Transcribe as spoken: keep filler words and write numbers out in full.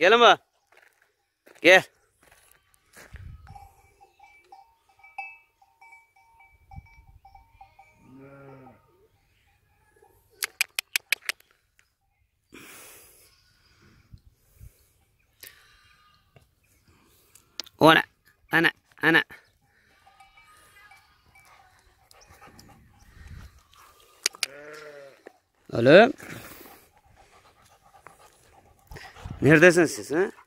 Gel ama. Gel. Ona, ana, ana. Alo. Neredesin siz ha?